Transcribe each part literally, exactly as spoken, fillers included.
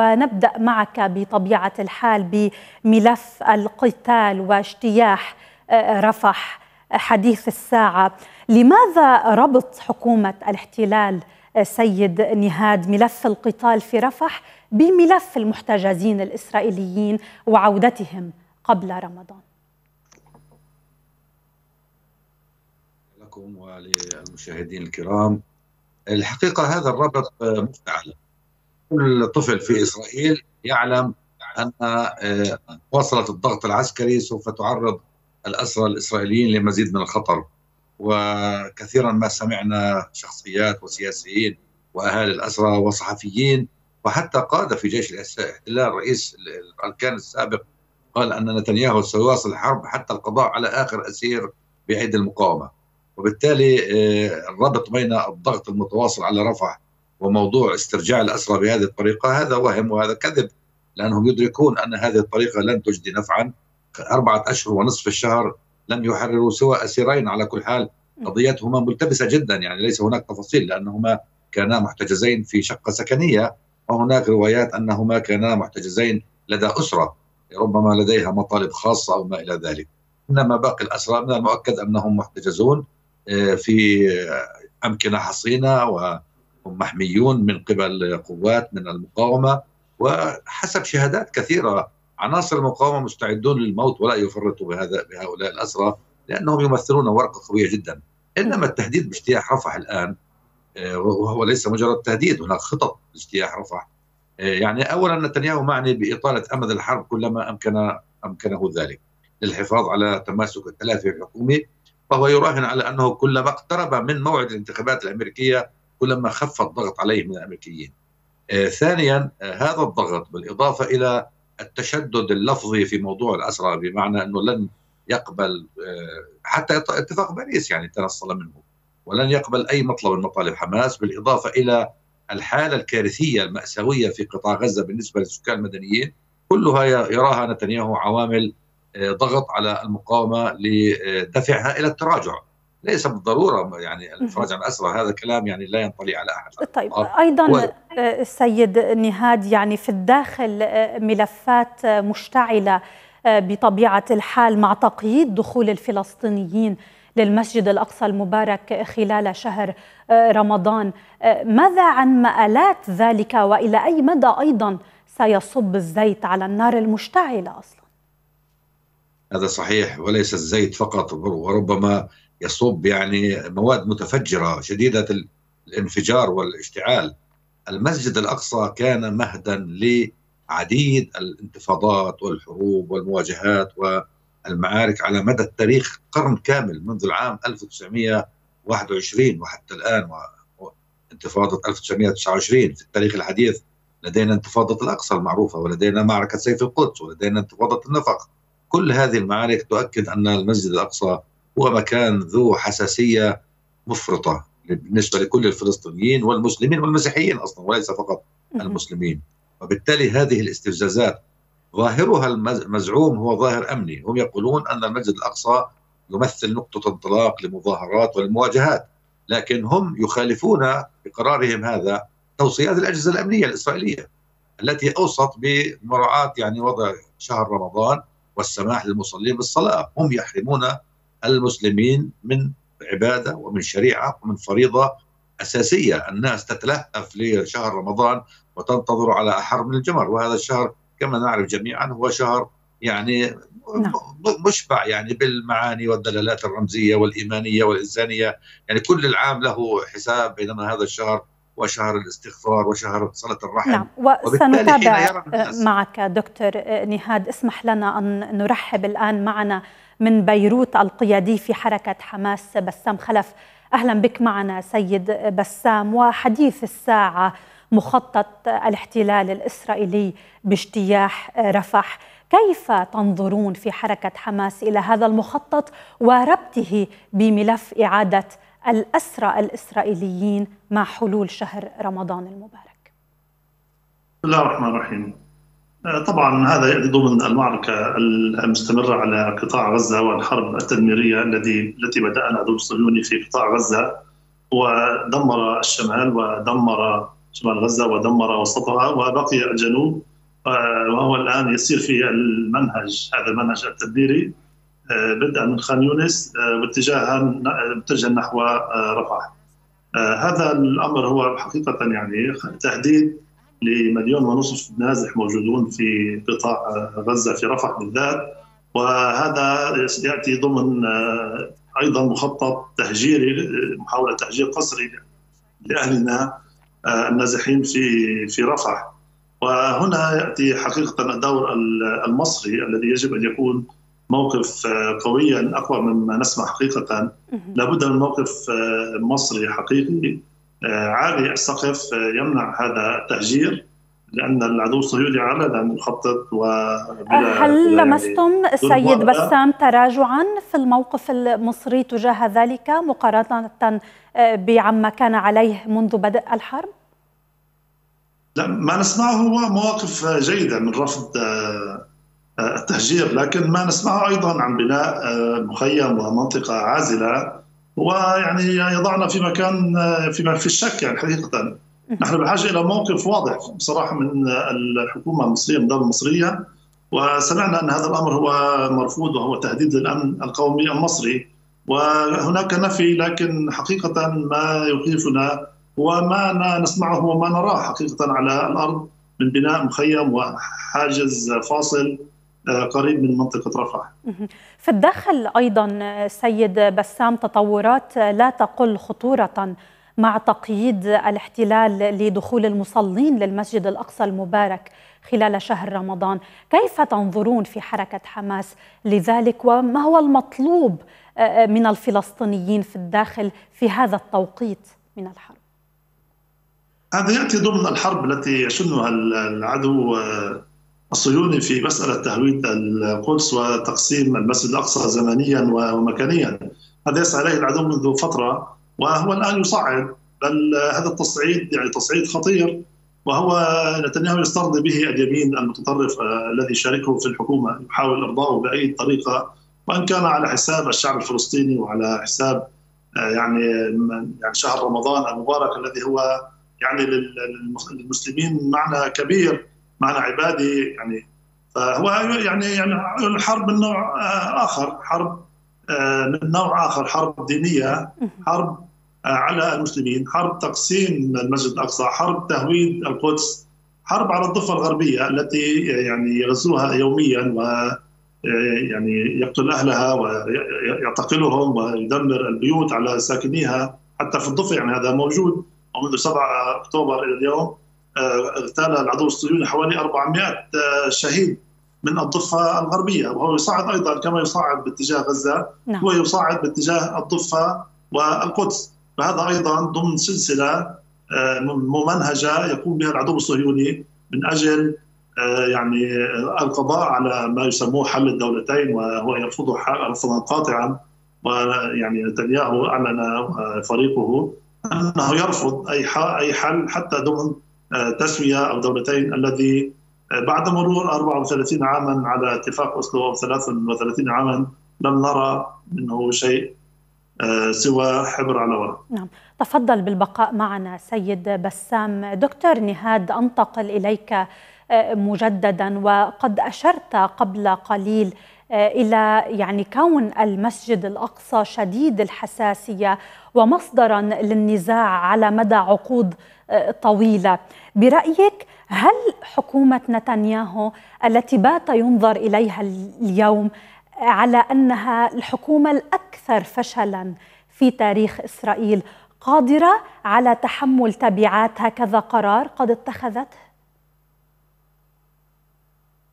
ونبدأ معك بطبيعة الحال بملف القتال واجتياح رفح حديث الساعة. لماذا ربط حكومة الاحتلال سيد نهاد ملف القتال في رفح بملف المحتجزين الإسرائيليين وعودتهم قبل رمضان؟ لكم وللمشاهدين الكرام، الحقيقة هذا الربط مفتعل. كل طفل في إسرائيل يعلم أن مواصلة الضغط العسكري سوف تعرض الأسرى الإسرائيليين لمزيد من الخطر، وكثيرا ما سمعنا شخصيات وسياسيين وأهالي الأسرى وصحفيين وحتى قادة في جيش الاحتلال. رئيس الأركان السابق قال أن نتنياهو سيواصل الحرب حتى القضاء على آخر أسير بعيد المقاومة، وبالتالي الربط بين الضغط المتواصل على رفح وموضوع استرجاع الأسرى بهذه الطريقة هذا وهم وهذا كذب، لأنهم يدركون أن هذه الطريقة لن تجدي نفعا. أربعة أشهر ونصف الشهر لم يحرروا سوى أسيرين، على كل حال قضيتهما ملتبسة جدا، يعني ليس هناك تفاصيل لأنهما كانا محتجزين في شقة سكنية، وهناك روايات أنهما كانا محتجزين لدى أسرة ربما لديها مطالب خاصة أو ما إلى ذلك. إنما باقي الأسرى من المؤكد أنهم محتجزون في أمكنة حصينة و هم محميون من قبل قوات من المقاومة، وحسب شهادات كثيرة عناصر المقاومة مستعدون للموت ولا يفرطوا بهذا بهؤلاء الأسرى لأنهم يمثلون ورقة قوية جدا. إنما التهديد باجتياح رفح الآن وهو ليس مجرد تهديد، هناك خطط لاجتياح رفح. يعني أولا نتنياهو معني بإطالة أمد الحرب كلما أمكن أمكنه ذلك للحفاظ على تماسك الثلاثي الحكومي، وهو يراهن على أنه كلما اقترب من موعد الانتخابات الأمريكية كلما خف الضغط عليه من الامريكيين. آه ثانيا آه هذا الضغط بالاضافه الى التشدد اللفظي في موضوع الاسرى، بمعنى انه لن يقبل آه حتى اتفاق باريس يعني تنصل منه، ولن يقبل اي مطلب من مطالب حماس، بالاضافه الى الحاله الكارثيه الماساويه في قطاع غزه بالنسبه للسكان المدنيين، كلها يراها نتنياهو عوامل آه ضغط على المقاومه لدفعها الى التراجع. ليس بالضروره يعني الافراج عن الاسرى، هذا كلام يعني لا ينطلي على احد. طيب ايضا و... السيد نهاد، يعني في الداخل ملفات مشتعله بطبيعه الحال مع تقييد دخول الفلسطينيين للمسجد الاقصى المبارك خلال شهر رمضان، ماذا عن مآلات ذلك والى اي مدى ايضا سيصب الزيت على النار المشتعله اصلا؟ هذا صحيح، وليس الزيت فقط وربما يصب يعني مواد متفجرة شديدة الانفجار والاشتعال. المسجد الأقصى كان مهدا لعديد الانتفاضات والحروب والمواجهات والمعارك على مدى التاريخ، قرن كامل منذ العام ألف وتسعمئة وواحد وعشرين وحتى الآن، وانتفاضة ألف وتسعمئة وتسعة وعشرين في التاريخ الحديث لدينا انتفاضة الأقصى المعروفة، ولدينا معركة سيف القدس، ولدينا انتفاضة النفق. كل هذه المعارك تؤكد أن المسجد الأقصى هو مكان ذو حساسية مفرطة بالنسبة لكل الفلسطينيين والمسلمين والمسيحيين أصلا، وليس فقط المسلمين. وبالتالي هذه الاستفزازات ظاهرها المزعوم هو ظاهر أمني، هم يقولون أن المسجد الأقصى يمثل نقطة انطلاق لمظاهرات والمواجهات، لكن هم يخالفون بقرارهم هذا توصيات الأجهزة الأمنية الإسرائيلية التي أوصت بمراعاة يعني وضع شهر رمضان والسماح للمصلين بالصلاة. هم يحرمون المسلمين من عبادة ومن شريعة ومن فريضة أساسية. الناس تتلهف لشهر رمضان وتنتظر على أحر من الجمر، وهذا الشهر كما نعرف جميعا هو شهر يعني مشبع يعني بالمعاني والدلالات الرمزية والإيمانية والإنسانية، يعني كل العام له حساب، بينما هذا الشهر وشهر الاستغفار وشهر صلة الرحم. نعم، وسنتابع معك دكتور نهاد. اسمح لنا أن نرحب الآن معنا من بيروت القيادي في حركة حماس بسام خلف. أهلا بك معنا سيد بسام. وحديث الساعة مخطط الاحتلال الإسرائيلي باجتياح رفح، كيف تنظرون في حركة حماس إلى هذا المخطط وربطه بملف إعادة الأسرى الإسرائيليين مع حلول شهر رمضان المبارك؟ بسم الله الرحمن الرحيم. طبعا هذا ضمن المعركة المستمرة على قطاع غزة والحرب التدميرية التي التي بدأها العدو الصهيوني في قطاع غزة ودمر الشمال ودمر شمال غزة ودمر وسطها وبقي الجنوب، وهو الآن يسير في المنهج هذا المنهج التدميري بدءا من خان يونس واتجاها اتجه نحو رفح. هذا الأمر هو حقيقة يعني تهديد لمليون ونصف نازح موجودون في قطاع غزة في رفح بالذات، وهذا يأتي ضمن أيضا مخطط تهجيري، محاولة تهجير قسري لأهلنا النازحين في في رفح. وهنا يأتي حقيقة الدور المصري الذي يجب أن يكون موقف قويا أقوى مما نسمع حقيقة. لابد من موقف مصري حقيقي عالي السقف يمنع هذا التهجير، لأن العدو الصهيوني علنا مخطط. هل لمستم السيد بسام تراجعا في الموقف المصري تجاه ذلك مقارنة بعما كان عليه منذ بدء الحرب؟ لا، ما نسمعه هو مواقف جيدة من رفض التهجير، لكن ما نسمعه أيضا عن بناء مخيم ومنطقة عازلة ويعني يضعنا في مكان في في الشك يعني حقيقة. نحن بحاجة إلى موقف واضح بصراحة من الحكومة المصرية من الدولة المصرية، وسمعنا أن هذا الأمر هو مرفوض وهو تهديد للأمن القومي المصري، وهناك نفي. لكن حقيقة ما يخيفنا وما نسمعه وما نراه حقيقة على الأرض من بناء مخيم وحاجز فاصل قريب من منطقة رفح. في الداخل أيضا سيد بسام تطورات لا تقل خطورة مع تقييد الاحتلال لدخول المصلين للمسجد الأقصى المبارك خلال شهر رمضان، كيف تنظرون في حركة حماس لذلك، وما هو المطلوب من الفلسطينيين في الداخل في هذا التوقيت من الحرب؟ هذا يأتي ضمن الحرب التي يشنها العدو الصهيوني في مسألة تهويد القدس وتقسيم المسجد الأقصى زمنيا ومكانيا. هذا يسعى إليه العدو منذ فترة وهو الآن يصعد، بل هذا التصعيد يعني تصعيد خطير، وهو نتنياهو يسترضي به اليمين المتطرف الذي شاركه في الحكومة، يحاول إرضائه بأي طريقة وإن كان على حساب الشعب الفلسطيني وعلى حساب يعني يعني شهر رمضان المبارك الذي هو يعني للمسلمين معنى كبير، معنى عبادي يعني. فهو يعني يعني الحرب من نوع آخر، حرب من نوع آخر، حرب دينية، حرب على المسلمين، حرب تقسيم المسجد الأقصى، حرب تهويد القدس، حرب على الضفة الغربية التي يعني يغزوها يوميا و يعني يقتل أهلها ويعتقلهم ويدمر البيوت على ساكنيها حتى في الضفة. يعني هذا موجود ومنذ سبعة أكتوبر إلى اليوم اغتال العدو الصهيوني حوالي أربعمئة شهيد من الضفة الغربية، وهو يصعد أيضا كما يصعد باتجاه غزة هو يصعد باتجاه الضفة والقدس. فهذا أيضا ضمن سلسلة ممنهجة يقوم بها العدو الصهيوني من أجل يعني القضاء على ما يسموه حل الدولتين، وهو يرفضه رفضا قاطعا. ويعني نتنياهو أعلن فريقه أنه يرفض أي أي حل حتى ضمن تسوية أو دولتين، الذي بعد مرور أربعة وثلاثين عاما على اتفاق أوسلو أو ثلاثة وثلاثين عاما لم نرى منه شيء سوى حبر على ورق. نعم، تفضل بالبقاء معنا سيد بسام. دكتور نهاد، أنتقل إليك مجددا، وقد أشرت قبل قليل إلى يعني كون المسجد الأقصى شديد الحساسية ومصدرا للنزاع على مدى عقود طويلة. برأيك هل حكومة نتنياهو التي بات ينظر إليها اليوم على أنها الحكومة الأكثر فشلا في تاريخ إسرائيل قادرة على تحمل تبعات هكذا قرار قد اتخذته؟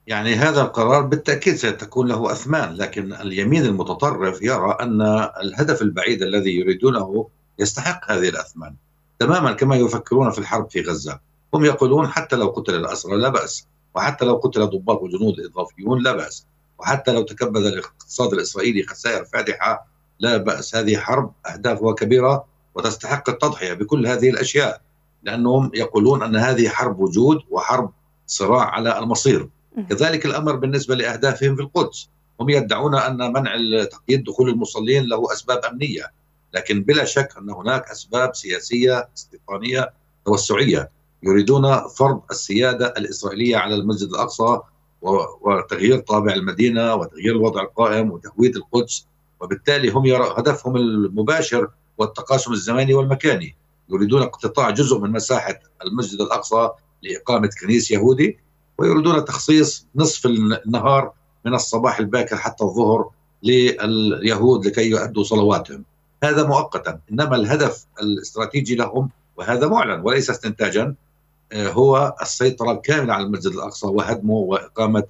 يعني هذا القرار بالتأكيد ستكون له أثمان، لكن اليمين المتطرف يرى أن الهدف البعيد الذي يريدونه يستحق هذه الأثمان، تماما كما يفكرون في الحرب في غزة. هم يقولون حتى لو قتل الأسرى لا بأس، وحتى لو قتل ضباط وجنود إضافيون لا بأس، وحتى لو تكبد الاقتصاد الإسرائيلي خسائر فادحة لا بأس. هذه حرب أهدافها كبيرة وتستحق التضحية بكل هذه الأشياء، لأنهم يقولون أن هذه حرب وجود وحرب صراع على المصير. كذلك الأمر بالنسبة لأهدافهم في القدس، هم يدعون أن منع تقييد دخول المصلين له أسباب أمنية، لكن بلا شك أن هناك أسباب سياسية استيطانية توسعية. يريدون فرض السيادة الإسرائيلية على المسجد الأقصى وتغيير طابع المدينة وتغيير الوضع القائم وتهويد القدس، وبالتالي هم يرى هدفهم المباشر والتقاسم الزماني والمكاني. يريدون اقتطاع جزء من مساحة المسجد الأقصى لإقامة كنيس يهودي، ويريدون تخصيص نصف النهار من الصباح الباكر حتى الظهر لليهود لكي يؤدوا صلواتهم. هذا مؤقتا، إنما الهدف الاستراتيجي لهم، وهذا معلن وليس استنتاجا، هو السيطرة الكاملة على المسجد الأقصى وهدمه وإقامة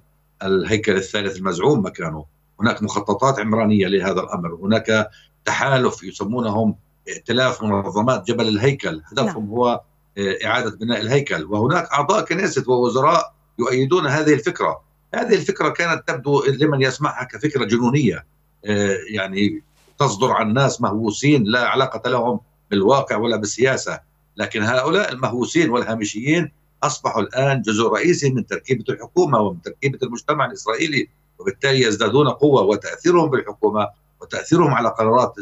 الهيكل الثالث المزعوم مكانه. هناك مخططات عمرانية لهذا الأمر، هناك تحالف يسمونهم ائتلاف منظمات جبل الهيكل، هدفهم لا. هو إعادة بناء الهيكل، وهناك أعضاء كنيسة ووزراء يؤيدون هذه الفكرة. هذه الفكرة كانت تبدو لمن يسمعها كفكرة جنونية، يعني تصدر عن ناس مهووسين لا علاقة لهم بالواقع ولا بالسياسة، لكن هؤلاء المهووسين والهامشيين أصبحوا الآن جزء رئيسي من تركيبة الحكومة ومن تركيبة المجتمع الإسرائيلي، وبالتالي يزدادون قوة، وتأثيرهم بالحكومة وتأثيرهم على قرارات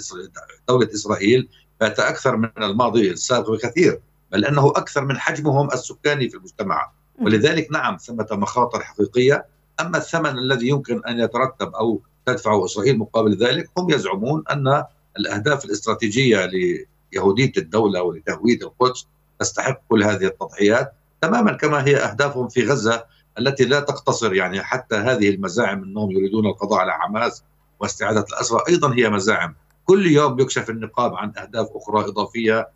دولة إسرائيل بات أكثر من الماضي السابق بكثير، بل أنه أكثر من حجمهم السكاني في المجتمع. ولذلك نعم ثمة مخاطر حقيقية، أما الثمن الذي يمكن أن يترتب أو تدفعه إسرائيل مقابل ذلك، هم يزعمون أن الأهداف الاستراتيجية ليهودية الدولة ولتهويد القدس تستحق كل هذه التضحيات، تماما كما هي أهدافهم في غزة التي لا تقتصر، يعني حتى هذه المزاعم أنهم يريدون القضاء على حماس واستعادة الأسرى أيضا هي مزاعم. كل يوم يكشف النقاب عن أهداف أخرى إضافية،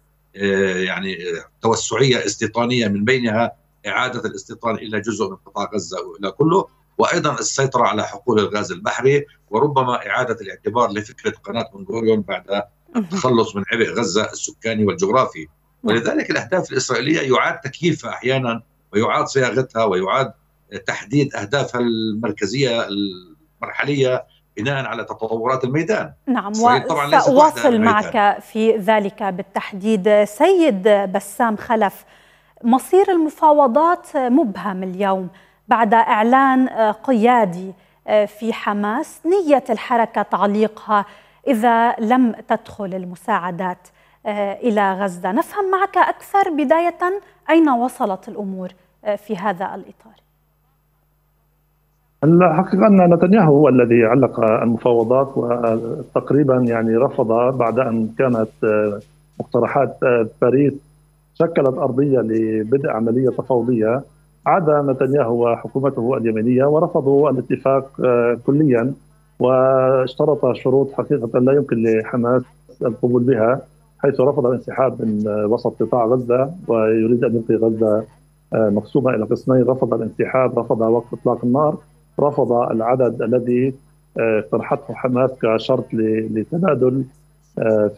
يعني توسعية استيطانية، من بينها إعادة الاستيطان إلى جزء من قطاع غزة وإلى كله، وأيضا السيطرة على حقول الغاز البحري، وربما إعادة الاعتبار لفكرة قناة بن غوريون بعد التخلص من عبء غزة السكاني والجغرافي. ولذلك الأهداف الإسرائيلية يعاد تكييفها أحيانا، ويعاد صياغتها، ويعاد تحديد أهدافها المركزية المرحلية بناء على تطورات الميدان. نعم، وسأواصل معك في ذلك بالتحديد. سيد بسام خلف، مصير المفاوضات مبهم اليوم بعد إعلان قيادي في حماس نية الحركة تعليقها إذا لم تدخل المساعدات إلى غزة. نفهم معك أكثر بداية أين وصلت الأمور في هذا الإطار؟ الحقيقة أن نتنياهو هو الذي علق المفاوضات، وتقريبا يعني رفض بعد أن كانت مقترحات باريس شكلت أرضية لبدء عملية تفاوضية. عاد نتنياهو وحكومته اليمينية ورفضوا الاتفاق كليا، واشترط شروط حقيقة لا يمكن لحماس القبول بها، حيث رفض الانسحاب من وسط قطاع غزة ويريد أن يلقي غزة مقسومة إلى قسمين، رفض الانسحاب، رفض وقف إطلاق النار، رفض العدد الذي اقترحته حماس كشرط لتبادل.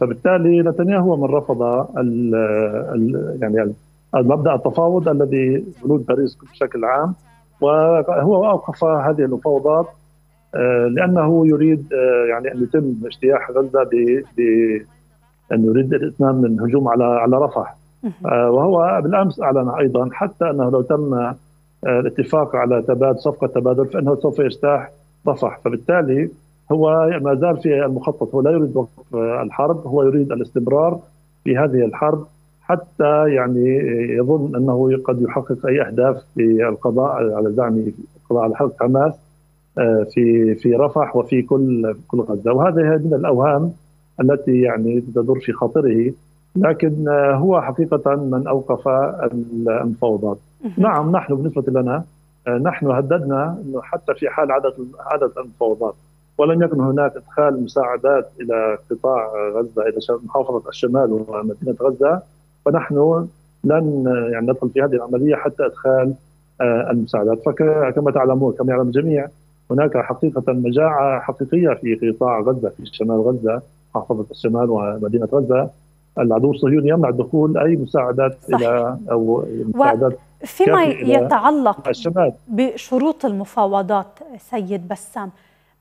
فبالتالي نتنياهو من رفض ال ال يعني المبدأ التفاوض الذي بنود باريس بشكل عام، وهو أوقف هذه المفاوضات لأنه يريد يعني أن يتم اجتياح غزة بأن يريد الإتمام من هجوم على على رفح. وهو بالأمس أعلن أيضا حتى أنه لو تم الاتفاق على تبادل صفقة تبادل فإنه سوف يجتاح رفح. فبالتالي هو ما زال في المخطط، هو لا يريد وقف الحرب، هو يريد الاستمرار في هذه الحرب حتى يعني يظن أنه قد يحقق أي أهداف في القضاء على زعمه القضاء على حركة حماس في في رفح وفي كل كل غزة. وهذه من الأوهام التي يعني تدور في خاطره، لكن هو حقيقة من أوقف المفاوضات. نعم، نحن بالنسبة لنا نحن هددنا أنه حتى في حال عدد عدد المفاوضات ولن يكن هناك إدخال مساعدات إلى قطاع غزة، إلى محافظة الشمال ومدينة غزة، فنحن لن يعني ندخل في هذه العملية حتى إدخال المساعدات. فكما تعلمون، كما يعلم الجميع، هناك حقيقة مجاعة حقيقية في قطاع غزة، في شمال غزة، محافظة الشمال ومدينة غزة. العدو الصهيوني يمنع دخول أي مساعدات صحيح. إلى أو مساعدات فيما يتعلق الشمال. بشروط المفاوضات سيد بسام،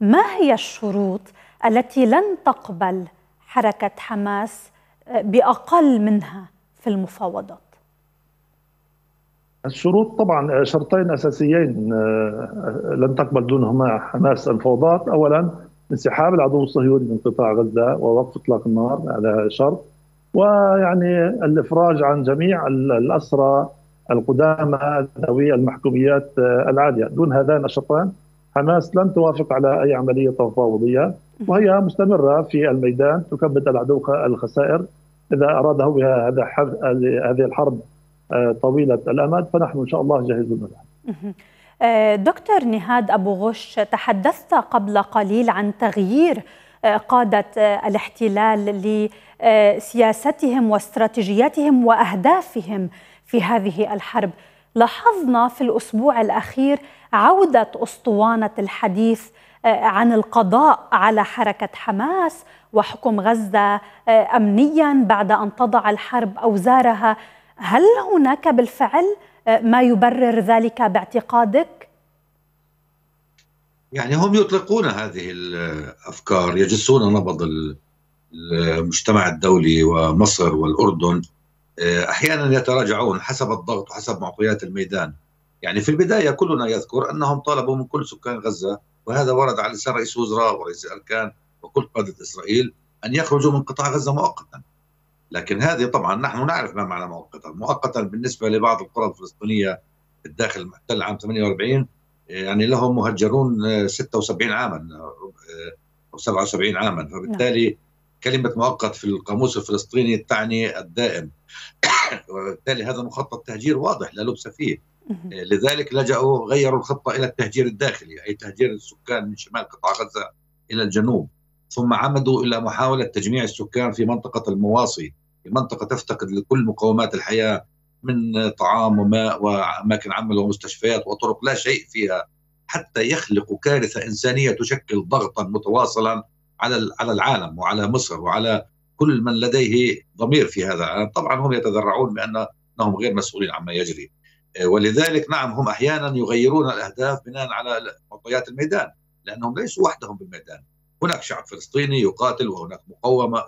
ما هي الشروط التي لن تقبل حركة حماس بأقل منها في المفاوضات؟ الشروط طبعا شرطين أساسيين لن تقبل دونهما حماس المفاوضات. أولا انسحاب العدو الصهيوني من قطاع غزة ووقف إطلاق النار، هذا شرط، ويعني الإفراج عن جميع الأسرى القدامى ذوي المحكوميات العالية. دون هذان الشطان حماس لن توافق على أي عملية تفاوضية، وهي مستمرة في الميدان تكبد العدو الخسائر. إذا أراد هو هذا هذه الحرب طويلة الأمد فنحن إن شاء الله جاهزون لها. دكتور نهاد أبو غوش، تحدثت قبل قليل عن تغيير قادة الاحتلال لسياستهم واستراتيجياتهم وأهدافهم في هذه الحرب. لاحظنا في الأسبوع الأخير عودة أسطوانة الحديث عن القضاء على حركة حماس وحكم غزة أمنيا بعد أن تضع الحرب أوزارها. هل هناك بالفعل ما يبرر ذلك باعتقادك؟ يعني هم يطلقون هذه الأفكار، يجسون نبض المجتمع الدولي ومصر والأردن، أحيانا يتراجعون حسب الضغط وحسب معطيات الميدان. يعني في البداية كلنا يذكر أنهم طالبوا من كل سكان غزة، وهذا ورد على لسان رئيس وزراء ورئيس الأركان وكل قادة إسرائيل، أن يخرجوا من قطاع غزة مؤقتا. لكن هذه طبعا نحن نعرف ما معنى مؤقتا. مؤقتا بالنسبة لبعض القرى الفلسطينية الداخل المحتل عام ثمانية وأربعين، يعني لهم مهجرون ستة وسبعين عاما أو سبعة وسبعين عاما، فبالتالي كلمة مؤقت في القاموس الفلسطيني تعني الدائم، وبالتالي هذا مخطط تهجير واضح لا لبس فيه. لذلك لجأوا غيروا الخطة إلى التهجير الداخلي، أي تهجير السكان من شمال قطاع غزة إلى الجنوب، ثم عمدوا إلى محاولة تجميع السكان في منطقة المواصي، منطقة تفتقد لكل مقومات الحياة من طعام وماء وأماكن عامة ومستشفيات وطرق لا شيء فيها، حتى يخلقوا كارثة إنسانية تشكل ضغطا متواصلا على على العالم وعلى مصر وعلى كل من لديه ضمير في هذا العالم. طبعا هم يتذرعون بأنهم غير مسؤولين عما يجري، ولذلك نعم هم أحيانا يغيرون الأهداف بناء على معطيات الميدان، لأنهم ليسوا وحدهم بالميدان. هناك شعب فلسطيني يقاتل، وهناك مقاومة،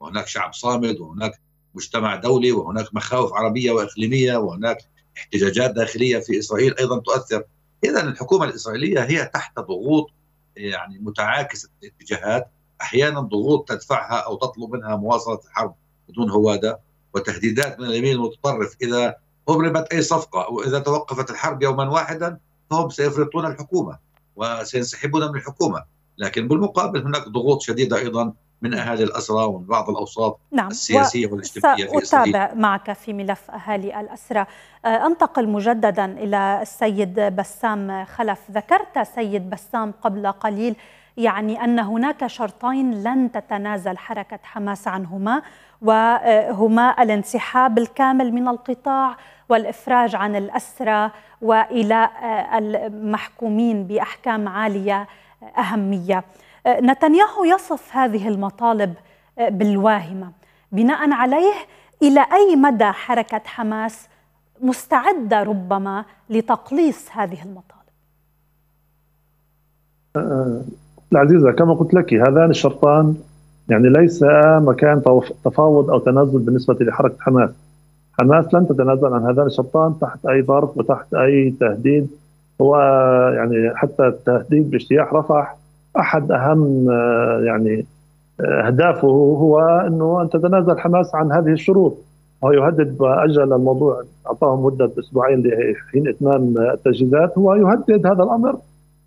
وهناك شعب صامد، وهناك مجتمع دولي، وهناك مخاوف عربية وإقليمية، وهناك احتجاجات داخلية في إسرائيل أيضا تؤثر. إذا الحكومة الإسرائيلية هي تحت ضغوط يعني متعاكسة الاتجاهات، أحيانا ضغوط تدفعها أو تطلب منها مواصلة الحرب بدون هوادة، وتهديدات من اليمين المتطرف إذا أبرمت أي صفقة أو إذا توقفت الحرب يوما واحدا فهم سيفرطون الحكومة وسينسحبون من الحكومة. لكن بالمقابل هناك ضغوط شديدة أيضا من أهالي الأسرى ومن بعض الأوساط نعم. السياسية والاجتماعية في إسرائيل. سأتابع معك في ملف أهالي الأسرى. أنتقل مجددا إلى السيد بسام خلف. ذكرت سيد بسام قبل قليل يعني أن هناك شرطين لن تتنازل حركة حماس عنهما، وهما الانسحاب الكامل من القطاع والإفراج عن الأسرى وإلى المحكومين بأحكام عالية أهمية. نتنياهو يصف هذه المطالب بالواهمة. بناء عليه إلى أي مدى حركة حماس مستعدة ربما لتقليص هذه المطالب؟ العزيزة، كما قلت لك هذان الشرطان يعني ليس مكان تفاوض أو تنازل بالنسبة لحركة حماس. حماس لن تتنازل عن هذان الشرطان تحت أي ظرف وتحت أي تهديد، ويعني حتى التهديد باجتياح رفح أحد أهم يعني أهدافه هو أنه أن تتنازل حماس عن هذه الشروط، وهو يهدد وأجل الموضوع، أعطاهم مدة أسبوعين لحين إتمام التجهيزات. هو يهدد هذا الأمر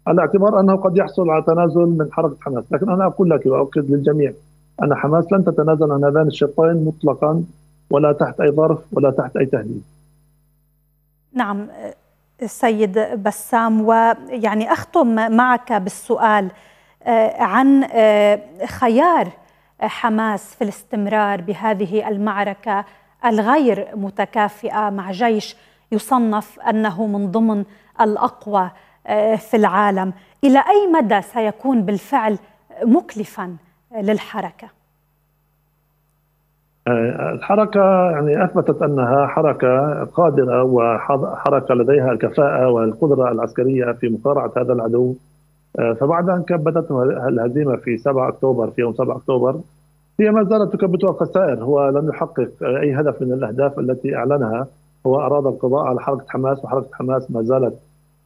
على اعتبار أنه قد يحصل على تنازل من حركة حماس. لكن أنا أقول لك وأؤكد للجميع أن حماس لن تتنازل عن هذان الشرطين مطلقا، ولا تحت أي ظرف ولا تحت أي تهديد. نعم السيد بسام، ويعني أختم معك بالسؤال عن خيار حماس في الاستمرار بهذه المعركة الغير متكافئة مع جيش يصنف أنه من ضمن الأقوى في العالم. إلى أي مدى سيكون بالفعل مكلفا للحركة؟ الحركة يعني أثبتت أنها حركة قادرة وحركة لديها الكفاءة والقدرة العسكرية في مقارعة هذا العدو. فبعد أن كبتته الهزيمة في سبعة أكتوبر، في يوم سبعة أكتوبر، هي ما زالت تكبتها الخسائر. هو لم يحقق أي هدف من الأهداف التي أعلنها. هو أراد القضاء على حركة حماس، وحركة حماس ما زالت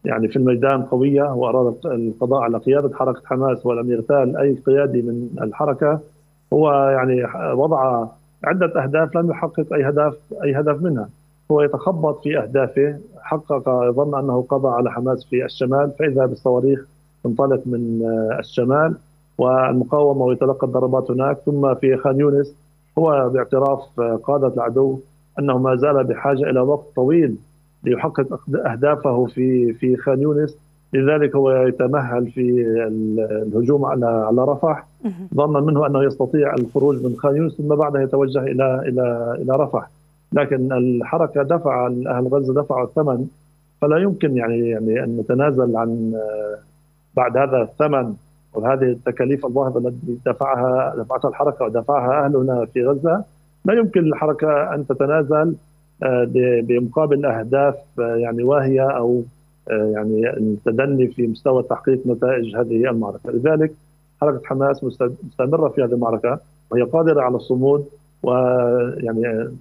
يعني في الميدان قوية. هو أراد القضاء على قيادة حركة حماس ولم يغتال أي قيادي من الحركة. هو يعني وضع عدة أهداف لم يحقق أي هدف أي هدف منها. هو يتخبط في أهدافه، حقق ظن أنه قضى على حماس في الشمال، فإذا بالصواريخ تنطلق من الشمال والمقاومة ويتلقى الضربات هناك. ثم في خان يونس هو باعتراف قادة العدو أنه ما زال بحاجة إلى وقت طويل ليحقق أهدافه في في خان يونس، لذلك هو يتمهل في الهجوم على على رفح ظنا منه أنه يستطيع الخروج من خان يونس، ثم بعدها يتوجه إلى إلى إلى رفح. لكن الحركة دفع أهل غزة دفعوا الثمن، فلا يمكن يعني يعني أن نتنازل عن بعد هذا الثمن وهذه التكاليف الباهظة التي دفعها دفعتها الحركة ودفعها أهلنا في غزة. لا يمكن للحركة أن تتنازل بمقابل أهداف يعني واهية أو يعني التدني في مستوى تحقيق نتائج هذه المعركة. لذلك حركة حماس مستمرة في هذه المعركة وهي قادرة على الصمود، ويعني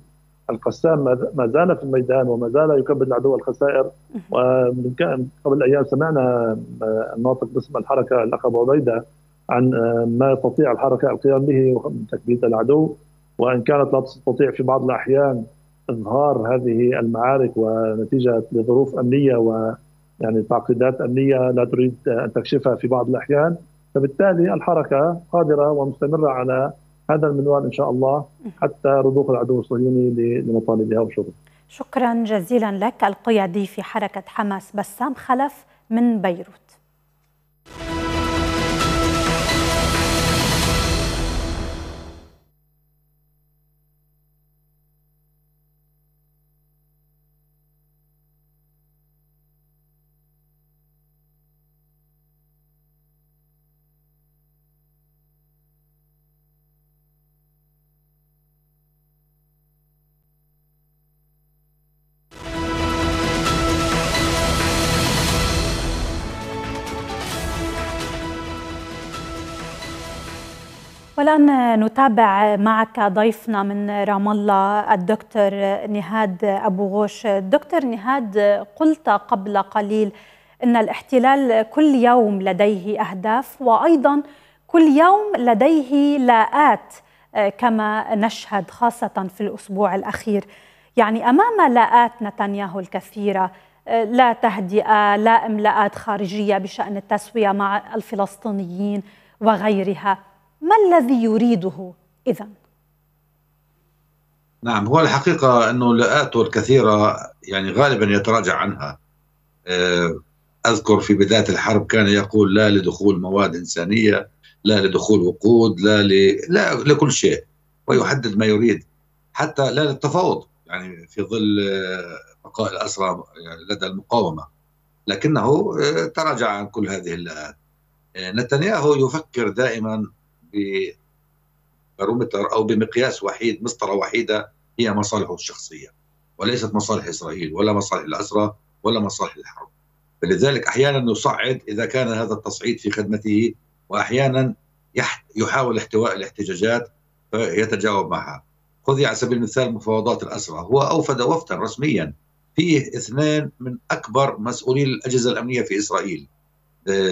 القسام ما زال في الميدان وما زال يكبد العدو الخسائر. ومن قبل أيام سمعنا الناطق باسم الحركة الأخ أبو عبيدة عن ما يستطيع الحركة القيام به من تكبيد العدو، وإن كانت لا تستطيع في بعض الأحيان إظهار هذه المعارك ونتيجة لظروف أمنية ويعني تعقيدات أمنية لا تريد أن تكشفها في بعض الأحيان. فبالتالي الحركة قادرة ومستمرة على هذا المنوال إن شاء الله حتى رضوخ العدو الصهيوني لمطالبها وشروطها. شكرا جزيلا لك القيادي في حركة حماس بسام خلف من بيروت. والآن نتابع معك ضيفنا من رام الله الدكتور نهاد أبو غوش. دكتور نهاد، قلت قبل قليل أن الاحتلال كل يوم لديه أهداف وأيضا كل يوم لديه لاءات كما نشهد خاصة في الأسبوع الأخير. يعني أمام لاءات نتنياهو الكثيرة، لا تهدئة، لا إملاءات خارجية بشأن التسوية مع الفلسطينيين وغيرها، ما الذي يريده إذن؟ نعم، هو الحقيقة أنه لاءاته الكثيرة يعني غالبا يتراجع عنها. أذكر في بداية الحرب كان يقول لا لدخول مواد إنسانية، لا لدخول وقود، لا, ل... لا لكل شيء، ويحدد ما يريد، حتى لا للتفاوض يعني في ظل بقاء الأسرى لدى المقاومة. لكنه تراجع عن كل هذه اللاءات. نتنياهو يفكر دائما ببارومتر أو بمقياس وحيد، مسطرة وحيدة هي مصالحه الشخصية، وليست مصالح إسرائيل ولا مصالح الأسرى ولا مصالح الحرب. فلذلك أحيانا يصعد إذا كان هذا التصعيد في خدمته، وأحيانا يحاول احتواء الاحتجاجات فيتجاوب معها. خذ على سبيل المثال مفاوضات الأسرى، هو أوفد وفدا رسميا فيه اثنان من أكبر مسؤولي الأجهزة الأمنية في إسرائيل،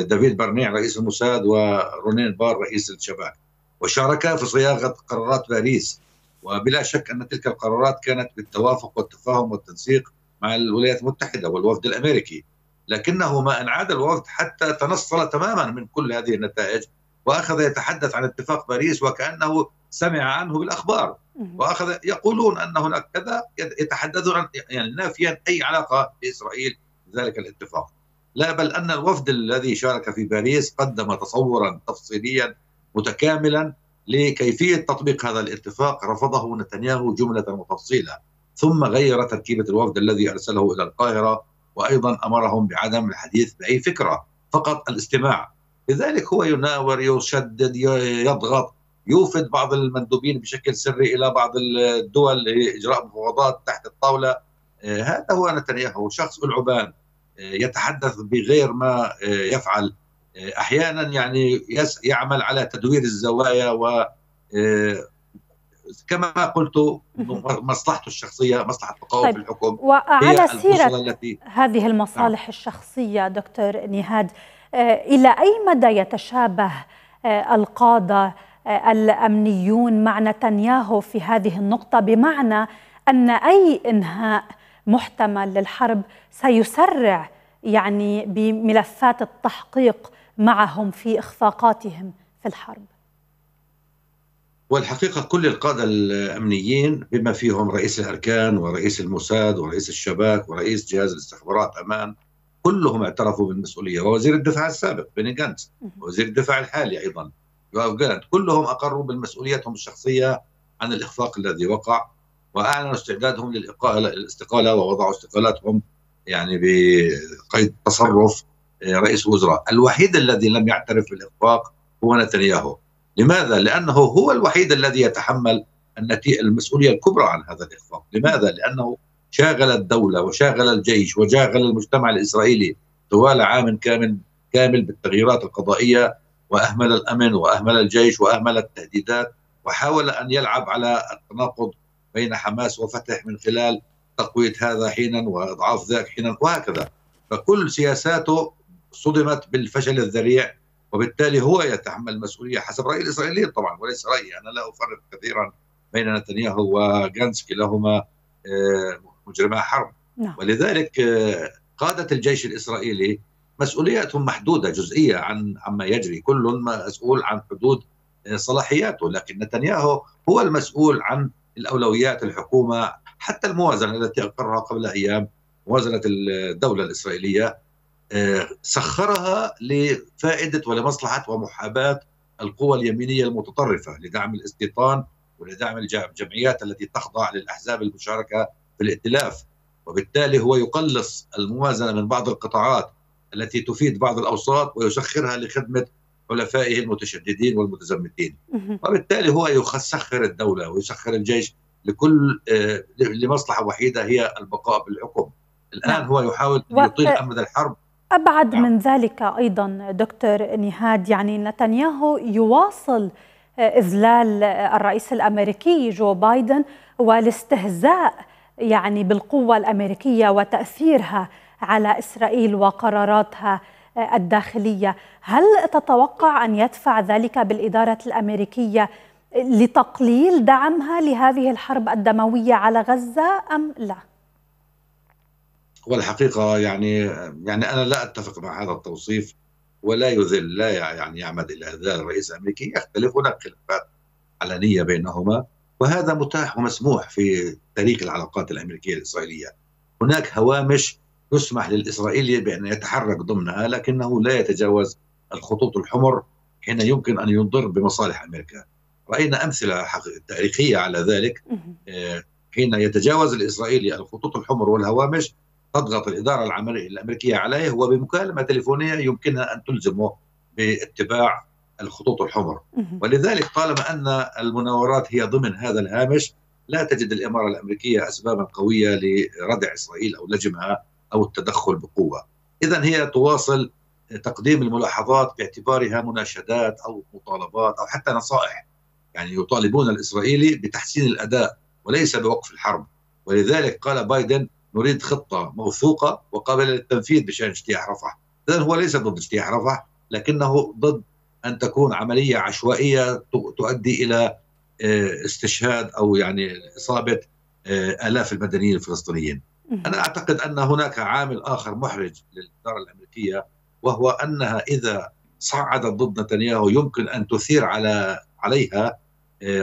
دافيد برنيع رئيس الموساد ورونين بار رئيس الشباك، وشاركا في صياغة قرارات باريس. وبلا شك أن تلك القرارات كانت بالتوافق والتفاهم والتنسيق مع الولايات المتحدة والوفد الأمريكي. لكنه ما أن عاد الوفد حتى تنصل تماما من كل هذه النتائج، وأخذ يتحدث عن اتفاق باريس وكأنه سمع عنه بالأخبار، وأخذ يقولون أن هناك كذا، يتحدثون عن يعني نافيا أي علاقة بإسرائيل بذلك الاتفاق. لا، بل أن الوفد الذي شارك في باريس قدم تصورا تفصيليا متكاملا لكيفية تطبيق هذا الاتفاق، رفضه نتنياهو جملة وتفصيلا، ثم غير تركيبة الوفد الذي أرسله إلى القاهرة، وأيضا أمرهم بعدم الحديث بأي فكرة، فقط الاستماع. لذلك هو يناور، يشدد، يضغط، يوفد بعض المندوبين بشكل سري إلى بعض الدول لإجراء مفاوضات تحت الطاولة. هذا هو نتنياهو، شخص ألعبان يتحدث بغير ما يفعل، أحيانا يعني يعمل على تدوير الزوايا، وكما قلت مصلحته الشخصية، مصلحة القوة طيب. في الحكم. وعلى سيرة هذه المصالح نعم. الشخصية دكتور نهاد، إلى أي مدى يتشابه القادة الأمنيون مع نتنياهو في هذه النقطة، بمعنى أن أي إنهاء محتمل للحرب سيسرع يعني بملفات التحقيق معهم في إخفاقاتهم في الحرب؟ والحقيقة كل القادة الأمنيين بما فيهم رئيس الأركان ورئيس الموساد ورئيس الشباك ورئيس جهاز الاستخبارات أمان كلهم اعترفوا بالمسؤولية، ووزير الدفاع السابق بيني غانتس ووزير الدفاع الحالي أيضا يوآف كلهم أقروا بالمسؤوليتهم الشخصية عن الإخفاق الذي وقع، وأعلنوا استعدادهم للاستقالة ووضعوا استقالاتهم يعني بقيد تصرف رئيس وزراء. الوحيد الذي لم يعترف بالإخفاق هو نتنياهو. لماذا؟ لأنه هو الوحيد الذي يتحمل المسؤولية الكبرى عن هذا الإخفاق. لماذا؟ لأنه شاغل الدولة وشاغل الجيش وشاغل المجتمع الإسرائيلي طوال عام كامل كامل بالتغييرات القضائية، وأهمل الأمن وأهمل الجيش وأهمل التهديدات، وحاول أن يلعب على التناقض بين حماس وفتح من خلال تقوية هذا حينا وإضعاف ذاك حينا وهكذا. فكل سياساته صدمت بالفشل الذريع، وبالتالي هو يتحمل المسؤولية حسب رأي الإسرائيليين طبعا وليس رأيي، أنا لا أفرق كثيرا بين نتنياهو وغانتس كلاهما مجرما حرب. ولذلك قادة الجيش الإسرائيلي مسؤولياتهم محدودة جزئية عن عما يجري، كل مسؤول عن حدود صلاحياته، لكن نتنياهو هو المسؤول عن الأولويات الحكومة، حتى الموازنة التي أقرها قبل أيام موازنة الدولة الإسرائيلية سخرها لفائدة ولمصلحة ومحاباة القوى اليمينية المتطرفة لدعم الاستيطان ولدعم الجمعيات التي تخضع للأحزاب المشاركة في الائتلاف، وبالتالي هو يقلص الموازنة من بعض القطاعات التي تفيد بعض الأوساط ويسخرها لخدمة حلفائه المتشددين والمتزمتين، وبالتالي هو يسخر الدولة ويسخر الجيش لكل لمصلحة وحيدة هي البقاء بالحكم. الآن هو يحاول أن يطيل أمد الحرب. أبعد من ذلك أيضا دكتور نهاد، يعني نتنياهو يواصل إذلال الرئيس الأمريكي جو بايدن والاستهزاء يعني بالقوة الأمريكية وتأثيرها على إسرائيل وقراراتها الداخلية، هل تتوقع أن يدفع ذلك بالإدارة الأمريكية لتقليل دعمها لهذه الحرب الدموية على غزة أم لا؟ والحقيقة يعني يعني أنا لا أتفق مع هذا التوصيف، ولا يذل لا يعني يعمد إلى إذلال الرئيس الأمريكي، يختلف هناك خلافات علنية بينهما وهذا متاح ومسموح في تاريخ العلاقات الأمريكية الإسرائيلية. هناك هوامش يسمح للإسرائيلي بأن يتحرك ضمنها لكنه لا يتجاوز الخطوط الحمر حين يمكن أن ينضر بمصالح أمريكا. رأينا أمثلة تاريخية على ذلك، حين يتجاوز الإسرائيلي الخطوط الحمر والهوامش تضغط الإدارة الأمريكية عليه وبمكالمة تليفونية يمكنها أن تلزمه باتباع الخطوط الحمر. ولذلك طالما أن المناورات هي ضمن هذا الهامش لا تجد الإمارة الأمريكية أسبابا قوية لردع إسرائيل أو لجمها أو التدخل بقوة. إذن هي تواصل تقديم الملاحظات باعتبارها مناشدات أو مطالبات أو حتى نصائح، يعني يطالبون الإسرائيلي بتحسين الأداء وليس بوقف الحرب. ولذلك قال بايدن نريد خطة موثوقة وقابلة للتنفيذ بشأن اجتياح رفح. إذن هو ليس ضد اجتياح رفح لكنه ضد أن تكون عملية عشوائية تؤدي إلى استشهاد أو يعني إصابة آلاف المدنيين الفلسطينيين. أنا أعتقد أن هناك عامل آخر محرج للإدارة الأمريكية، وهو أنها إذا صعدت ضد نتنياهو يمكن أن تثير على عليها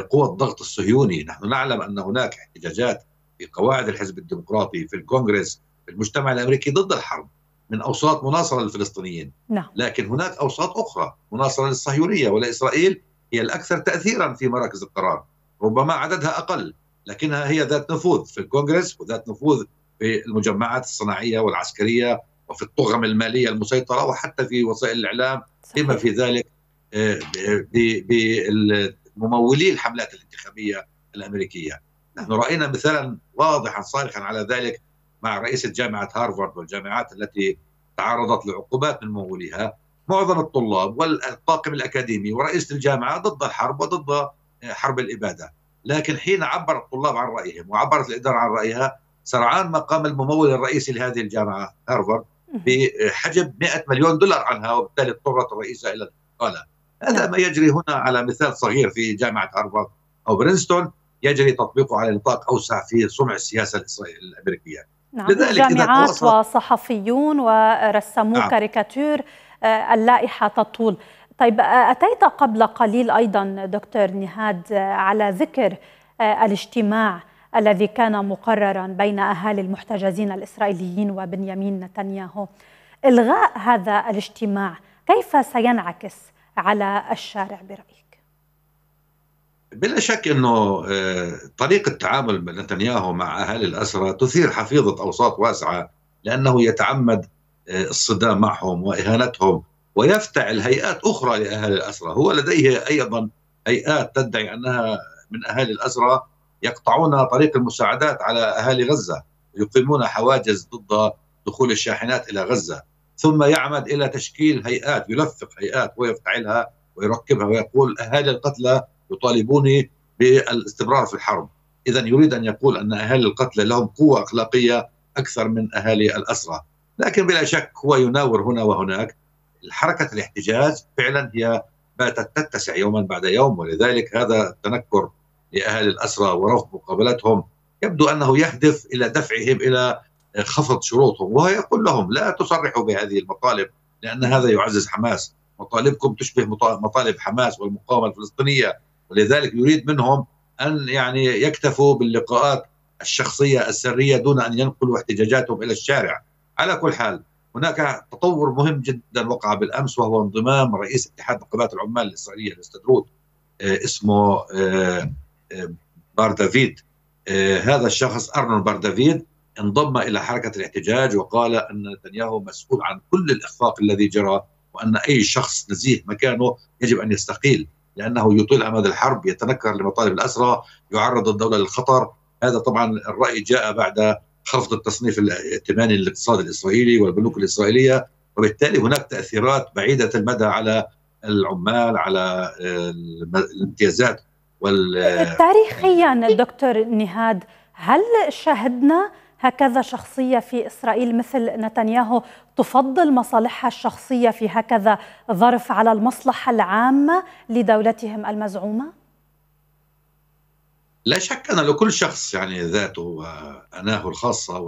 قوة الضغط الصهيوني. نحن نعلم أن هناك احتجاجات في قواعد الحزب الديمقراطي في الكونغرس في المجتمع الأمريكي ضد الحرب من أوساط مناصرة للفلسطينيين، لكن هناك أوساط أخرى مناصرة للصهيونية، ولإسرائيل هي الأكثر تأثيرا في مراكز القرار، ربما عددها أقل لكنها هي ذات نفوذ في الكونغرس وذات نفوذ في المجمعات الصناعية والعسكرية وفي الطغم المالية المسيطرة وحتى في وسائل الإعلام، بما في ذلك بممولي الحملات الانتخابية الأمريكية. نحن رأينا مثالا واضحا صارخا على ذلك مع رئيسة جامعة هارفارد والجامعات التي تعرضت لعقوبات من مموليها، معظم الطلاب والطاقم الأكاديمي ورئيسة الجامعة ضد الحرب وضد حرب الإبادة، لكن حين عبر الطلاب عن رأيهم وعبرت الإدارة عن رأيها سرعان ما قام الممول الرئيسي لهذه الجامعة هارفارد بحجب مئة مليون دولار عنها، وبالتالي اضطرت الرئيسة إلى الاستقالة. هذا ما يجري هنا على مثال صغير في جامعة هارفارد أو برينستون، يجري تطبيقه على نطاق أوسع في صنع السياسة الإسرائيلية الأمريكية. نعم، جامعات وصحفيون ورسموا نعم. كاريكاتير. اللائحة تطول. طيب، أتيت قبل قليل أيضا دكتور نهاد على ذكر الاجتماع الذي كان مقررا بين أهالي المحتجزين الإسرائيليين وبنيامين نتنياهو. إلغاء هذا الاجتماع كيف سينعكس على الشارع برأيك؟ بلا شك أنه طريقة تعامل نتنياهو مع أهالي الأسرى تثير حفيظة أوساط واسعة، لأنه يتعمد الصدام معهم وإهانتهم ويفتعل هيئات أخرى لأهالي الأسرى. هو لديه أيضا هيئات تدعي أنها من أهالي الأسرى يقطعون طريق المساعدات على أهالي غزة، يقيمون حواجز ضد دخول الشاحنات إلى غزة، ثم يعمد إلى تشكيل هيئات، يلفق هيئات ويفتعلها ويركبها ويقول أهالي القتلى يطالبوني بالاستمرار في الحرب. إذن يريد أن يقول أن أهالي القتلى لهم قوة أخلاقية أكثر من أهالي الأسرى. لكن بلا شك هو يناور هنا وهناك. حركة الاحتجاج فعلا هي باتت تتسع يوما بعد يوم، ولذلك هذا التنكر لأهالي الأسرى ورفض مقابلتهم يبدو أنه يهدف إلى دفعهم إلى خفض شروطهم، وهو يقول لهم لا تصرحوا بهذه المطالب لأن هذا يعزز حماس، مطالبكم تشبه مطالب حماس والمقاومة الفلسطينية. ولذلك يريد منهم أن يعني يكتفوا باللقاءات الشخصية السرية دون أن ينقلوا احتجاجاتهم إلى الشارع. على كل حال هناك تطور مهم جدا وقع بالأمس، وهو انضمام رئيس اتحاد نقابات العمال الإسرائيلية الاستدروت اسمه بار دافيد. هذا الشخص أرنولد بار دافيد انضم إلى حركة الاحتجاج وقال أن نتنياهو مسؤول عن كل الإخفاق الذي جرى، وأن أي شخص نزيه مكانه يجب أن يستقيل لأنه يطيل أمد الحرب، يتنكر لمطالب الأسرى، يعرض الدولة للخطر. هذا طبعا الرأي جاء بعد خفض التصنيف الائتماني للاقتصاد الإسرائيلي والبنوك الإسرائيلية، وبالتالي هناك تأثيرات بعيدة المدى على العمال، على الامتيازات وال تاريخيا. دكتور نهاد، هل شاهدنا هكذا شخصية في إسرائيل مثل نتنياهو تفضل مصالحها الشخصية في هكذا ظرف على المصلحة العامة لدولتهم المزعومة؟ لا شك أن لكل شخص يعني ذاته وأناه الخاصة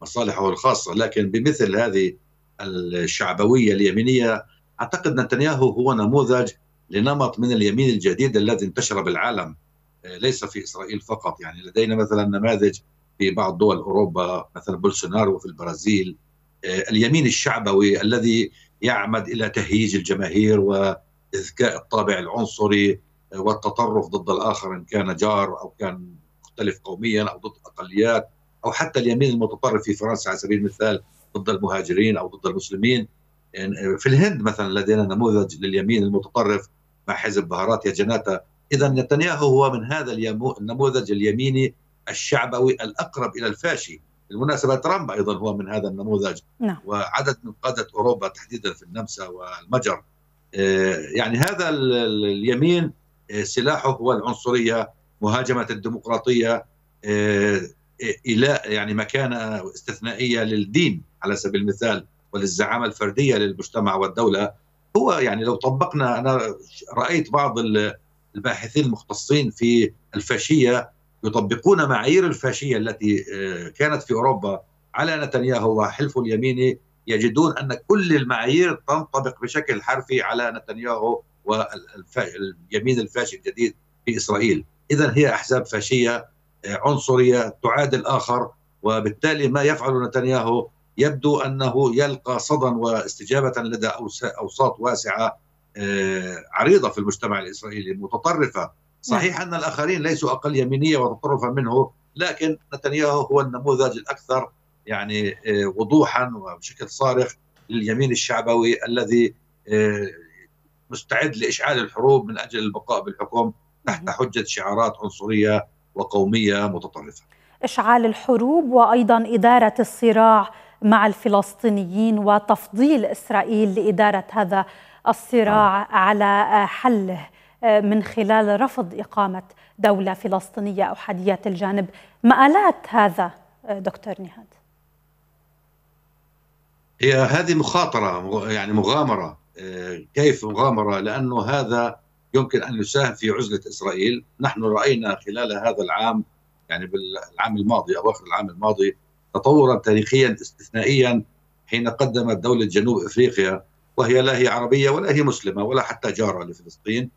ومصالحه الخاصة، لكن بمثل هذه الشعبوية اليمينية أعتقد نتنياهو هو نموذج لنمط من اليمين الجديد الذي انتشر بالعالم، ليس في إسرائيل فقط. يعني لدينا مثلا نماذج في بعض دول أوروبا مثلا بولسونارو في البرازيل، اليمين الشعبوي الذي يعمد إلى تهييج الجماهير وإذكاء الطابع العنصري والتطرف ضد الآخر، إن كان جار أو كان مختلف قوميا أو ضد الأقليات، أو حتى اليمين المتطرف في فرنسا على سبيل المثال ضد المهاجرين أو ضد المسلمين. في الهند مثلا لدينا نموذج لليمين المتطرف مع حزب بهارات يا جناتا. إذا نتنياهو هو من هذا النموذج اليميني الشعبوي الأقرب إلى الفاشي. بالمناسبة ترامب أيضا هو من هذا النموذج، نعم. وعدد من قادة أوروبا تحديدا في النمسا والمجر. يعني هذا اليمين سلاحه هو العنصرية، مهاجمة الديمقراطية، إلى يعني مكانة استثنائية للدين على سبيل المثال وللزعامة الفردية للمجتمع والدولة. هو يعني لو طبقنا، أنا رأيت بعض الباحثين المختصين في الفاشية يطبقون معايير الفاشية التي كانت في أوروبا على نتنياهو وحلفه اليميني، يجدون أن كل المعايير تنطبق بشكل حرفي على نتنياهو واليمين الفاشي الجديد في إسرائيل. إذن هي أحزاب فاشية عنصرية تعادي الآخر، وبالتالي ما يفعل نتنياهو يبدو أنه يلقى صدى واستجابة لدى أوساط واسعة عريضة في المجتمع الإسرائيلي متطرفة. صحيح أن الآخرين ليسوا أقل يمينية وتطرفا منه، لكن نتنياهو هو النموذج الأكثر يعني وضوحا وبشكل صارخ لليمين الشعبوي الذي مستعد لإشعال الحروب من أجل البقاء بالحكم تحت حجة شعارات عنصرية وقومية متطرفة. إشعال الحروب وأيضا إدارة الصراع مع الفلسطينيين وتفضيل إسرائيل لإدارة هذا الصراع آه. على حله من خلال رفض إقامة دولة فلسطينية أحادية الجانب. مآلات هذا دكتور نهاد؟ هي هذه مخاطرة، يعني مغامرة. كيف مغامرة؟ لأنه هذا يمكن أن يساهم في عزلة إسرائيل. نحن رأينا خلال هذا العام، يعني بالعام الماضي أو آخر العام الماضي، تطورا تاريخيا استثنائيا حين قدمت دولة جنوب أفريقيا، وهي لا هي عربية ولا هي مسلمة ولا حتى جارة لفلسطين،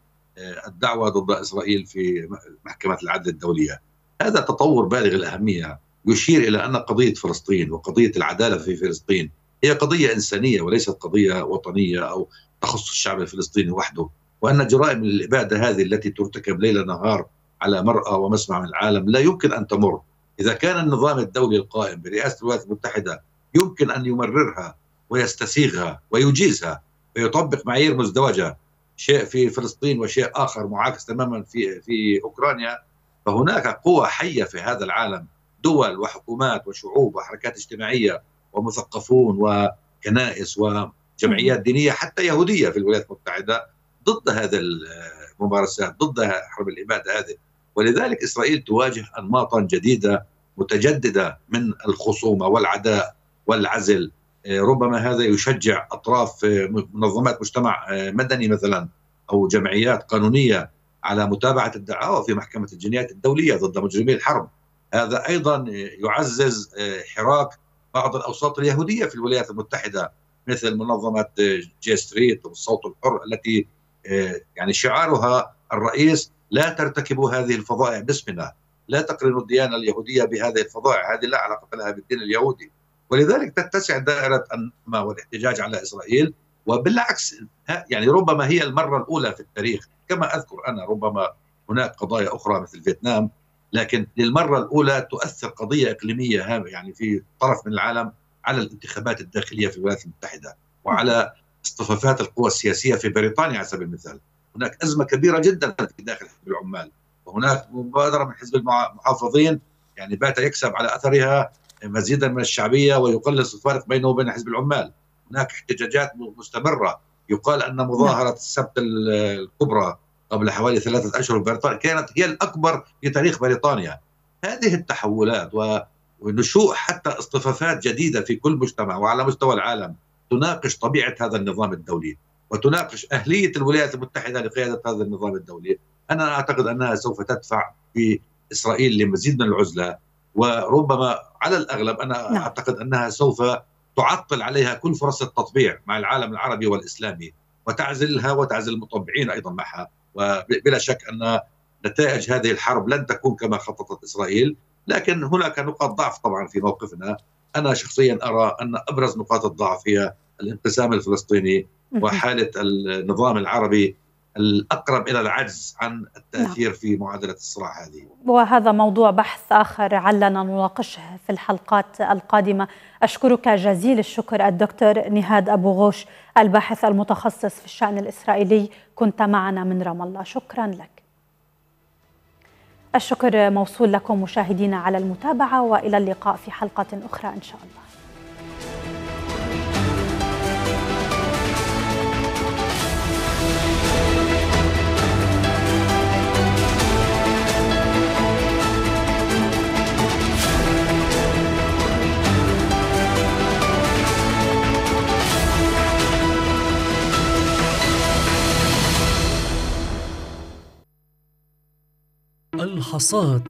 الدعوة ضد إسرائيل في محكمة العدل الدولية. هذا تطور بالغ الأهمية يشير إلى أن قضية فلسطين وقضية العدالة في فلسطين هي قضية إنسانية وليست قضية وطنية أو تخص الشعب الفلسطيني وحده، وأن جرائم الإبادة هذه التي ترتكب ليل نهار على مرأى ومسمع من العالم لا يمكن أن تمر. إذا كان النظام الدولي القائم برئاسة الولايات المتحدة يمكن أن يمررها ويستسيغها ويجيزها ويطبق معايير مزدوجة، شيء في فلسطين وشيء آخر معاكس تماما في في أوكرانيا، فهناك قوى حية في هذا العالم، دول وحكومات وشعوب وحركات اجتماعية ومثقفون وكنائس وجمعيات دينية حتى يهودية في الولايات المتحدة ضد هذا الممارسات، ضد حرب الإبادة هذه. ولذلك إسرائيل تواجه أنماطا جديدة متجددة من الخصومة والعداء والعزل. ربما هذا يشجع أطراف منظمات مجتمع مدني مثلا أو جمعيات قانونية على متابعة الدعاوى في محكمة الجنايات الدولية ضد مجرمي الحرب. هذا أيضا يعزز حراك بعض الأوساط اليهودية في الولايات المتحدة مثل منظمة جي ستريت والصوت الحر، التي يعني شعارها الرئيس لا ترتكبوا هذه الفظائع باسمنا، لا تقرنوا الديانة اليهودية بهذه الفظائع، هذه لا علاقة لها بالدين اليهودي. ولذلك تتسع دائرة النمى والاحتجاج على إسرائيل، وبالعكس يعني ربما هي المرة الأولى في التاريخ كما أذكر أنا، ربما هناك قضايا أخرى مثل فيتنام، لكن للمرة الأولى تؤثر قضية إقليمية هامة يعني في طرف من العالم على الانتخابات الداخلية في الولايات المتحدة وعلى اصطفافات القوى السياسية في بريطانيا على سبيل المثال. هناك أزمة كبيرة جدا في داخل حزب العمال، وهناك مبادرة من حزب المحافظين يعني بات يكسب على أثرها مزيدا من الشعبية ويقلص الفارق بينه وبين حزب العمال. هناك احتجاجات مستمرة، يقال أن مظاهرة السبت الكبرى قبل حوالي ثلاثة أشهر بريطانيا كانت هي الأكبر في تاريخ بريطانيا. هذه التحولات ونشوء حتى اصطفافات جديدة في كل مجتمع وعلى مستوى العالم تناقش طبيعة هذا النظام الدولي وتناقش أهلية الولايات المتحدة لقيادة هذا النظام الدولي. أنا أعتقد أنها سوف تدفع في إسرائيل لمزيد من العزلة، وربما على الأغلب أنا أعتقد أنها سوف تعطل عليها كل فرص التطبيع مع العالم العربي والإسلامي وتعزلها وتعزل المطبعين أيضا معها. وبلا شك أن نتائج هذه الحرب لن تكون كما خططت إسرائيل، لكن هناك نقاط ضعف طبعا في موقفنا. أنا شخصيا أرى أن أبرز نقاط الضعف هي الانقسام الفلسطيني وحالة النظام العربي الأقرب إلى العجز عن التأثير في معادلة الصراع هذه، وهذا موضوع بحث آخر علنا نناقشه في الحلقات القادمة. أشكرك جزيل الشكر الدكتور نهاد أبو غوش، الباحث المتخصص في الشأن الإسرائيلي، كنت معنا من رام الله، شكرا لك. الشكر موصول لكم مشاهدينا على المتابعة، وإلى اللقاء في حلقة أخرى إن شاء الله. الحصاد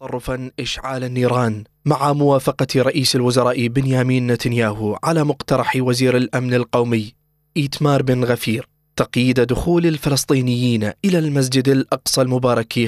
تطرفا إشعال النيران مع موافقة رئيس الوزراء بنيامين نتنياهو على مقترح وزير الأمن القومي إيتمار بن غفير تقييد دخول الفلسطينيين إلى المسجد الأقصى المبارك.